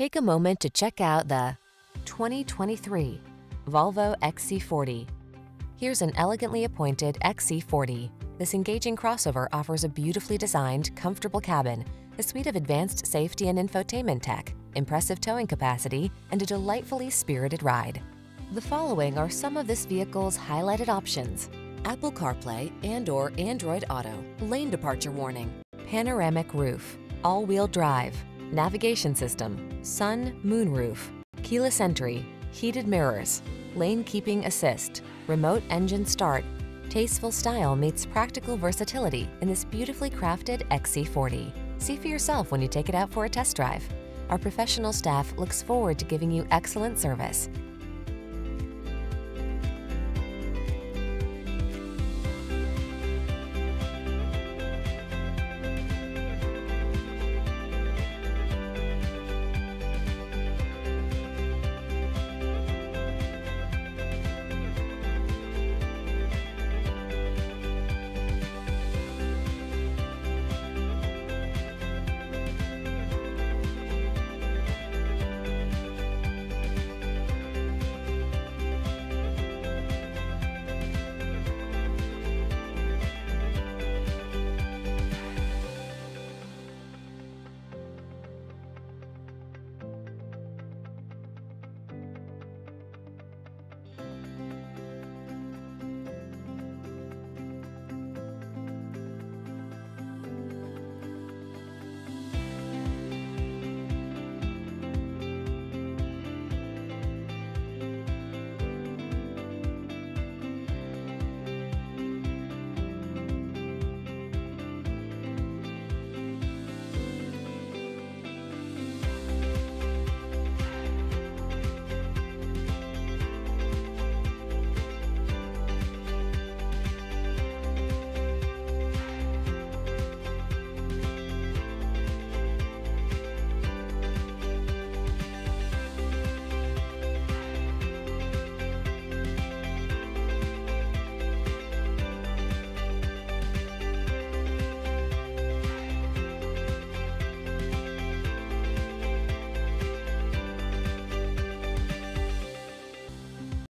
Take a moment to check out the 2023 Volvo XC40. Here's an elegantly appointed XC40. This engaging crossover offers a beautifully designed, comfortable cabin, a suite of advanced safety and infotainment tech, impressive towing capacity, and a delightfully spirited ride. The following are some of this vehicle's highlighted options: Apple CarPlay and/or Android Auto, lane departure warning, panoramic roof, all-wheel drive, navigation system, sun, moon roof, keyless entry, heated mirrors, lane keeping assist, remote engine start. Tasteful style meets practical versatility in this beautifully crafted XC40. See for yourself when you take it out for a test drive. Our professional staff looks forward to giving you excellent service.